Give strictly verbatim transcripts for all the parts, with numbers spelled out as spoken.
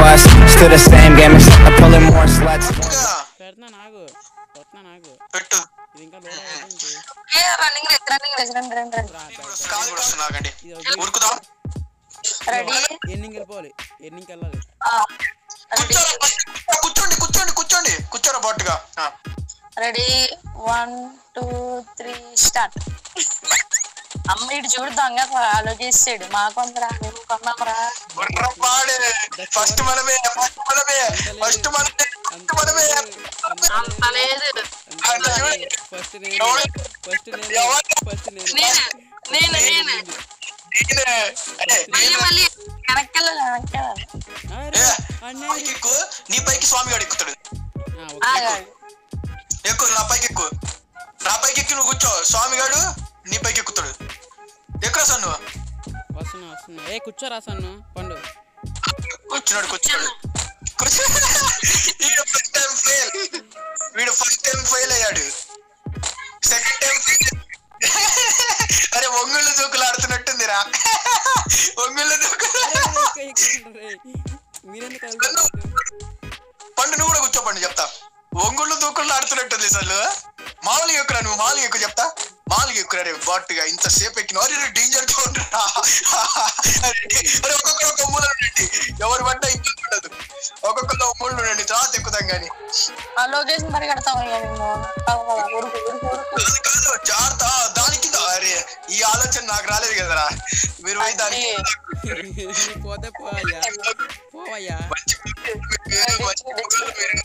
bus, still the same game, I'm pulling more sluts. करना नागो, करना नागो. बेटा. इनका लोड है. ये running race, running race, run, run, run. काल बोलो सुना गंडे. उड़ कुदा. Ready. Ending कर बोले, ending कर लो. आ. कुच्चों ने, कुच्चों ने, कुच्चों ने, कुच्चों ने, कुच्चों ने बॉट का. हाँ. Ready, one, two, three, start. अम्मीर जोड़ दांगा को आलोचित सेड माँ कौन मरा मेरे को करना मरा बड़ा पार्ट है फर्स्ट मर में फर्स्ट मर में फर्स्ट मर में फर्स्ट मर में हम तले हैं फर्स्ट जोड़ फर्स्ट नहीं फर्स्ट नहीं फर्स्ट नहीं नहीं नहीं नहीं नहीं मली करकल करकल अरे ये को नी पाई की स्वामी गाड़ी कुतरे आ ये को ना पाई की को ना पाई की क्यों कुछ स्वामी गाड़ी नी पैके कुतड़े देख रहा सन्नू वसना वसना ए कुछ रहा सन्नू पंडो कुछ नड कुछ कुछ video first time fail video first time fail अयाडू सेकंड टाइम अरे वंगल्लो जोकला आడుతున్నట్టుందిరా वंगल्लो जोकला మీరేంది కాదు పండు నువ్వు కూడా కూర్చోపండి చెప్తా वंगल्लो जोकలా ఆడుతున్నట్టుంది అసలు మామూలు ఎక్కురా నువ్వు మామూలు ఎక్కు చెప్తా माल के करे बट का इंत सेफ एक और डेंजर तो रहा अरे अरे ఒక్కొక్కరు కొమ్ముల నుండి ఎవరు పడ్డా ఇంకొకడు ఒక్కొక్కరు కొమ్ముల నుండి తా తిక్కుతాం గాని ఆ లొకేషన్ పరిగెడతాం గాని ఊరు ఊరు కాదు చార్త దానికి అరే ఈ ఆలోచన నాకు రాలేదు కదరా మీరు వై దానికి పోతే పోయా పోయా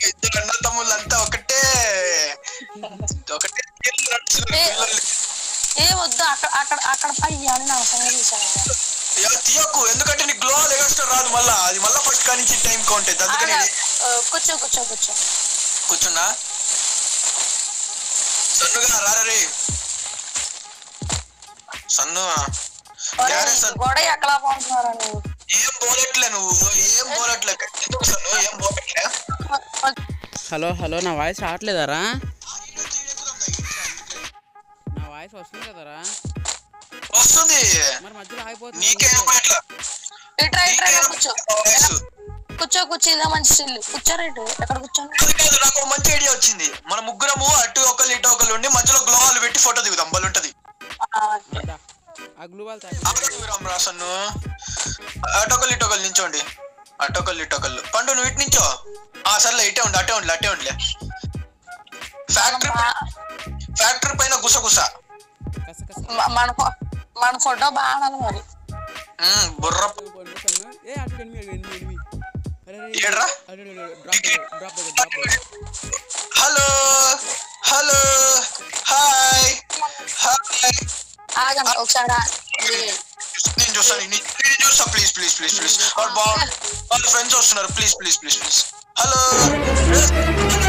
ఇద్దరు అన్న తమ్ములంతా ఒకటే ఒకటే ఏ వద్ద అక్కడ అక్కడ పయ్య అని నా సంగతి చేశాను యా తీయకు ఎందుకంటే నీ గ్లో లెగస్టర్ రాదు మళ్ళ అది మళ్ళ ఫస్ట్ కానించి టైం కౌంట్ అయితే అందుకని కూర్చో కూర్చో కూర్చో కూర్చున్నా సన్నుగా రారే సన్ను యారే సన్ను గోడ ఎక్కలా పోంటున్నారా నువ్వు ఏం బోలట్లే నువ్వు ఏం బోలట్లే ఎందుకు సన్ను ఏం బోలట్లే హలో హలో నా వాయిస్ రాట్లేదారా వస్తుంది కదరా వస్తుంది మరి మధ్యలో ఆగిపోతుంది నీకే ఏమైనా ఇట్రా ఇట్రా కూర్చో కూర్చో కూర్చో ఇలా మంచి చెల్లి కూర్చోరేట ఎక్కడ కూర్చోను కాదు నాకు మంచి ఐడియా వచ్చింది మన ముగ్గురము అటు ఒకళ్ళు ఇటు ఒకళ్ళు ఉండి మధ్యలో గ్లోవాల్ పెట్టి ఫోటో దిగుదాం బల్ ఉంటది ఆ గ్లోవాల్ తాగు రామ్ రాసను అటు ఒకళ్ళు ఇటు ఒకళ్ళు నించోండి అటు ఒకళ్ళు ఇటు ఒకళ్ళు పండు నువ్వు ఇటు నించో ఆ సర్లే ఇటే ఉండు అటే ఉండు అటే ఉండులే ఫ్యాక్టరీ ఫ్యాక్టరీ పైన గుస గుస मन को मन फोटो बाणाल मारी हम बुर्रा ए आठ एनिमी एनिमी अरे येडरा drop drop hello hello hi hi आ गया ओक्षाड़ा नहीं जो सॉरी नहीं जो सब प्लीज प्लीज प्लीज प्लीज और बॉल और फ्रेंड्स और सुनर please please please please hello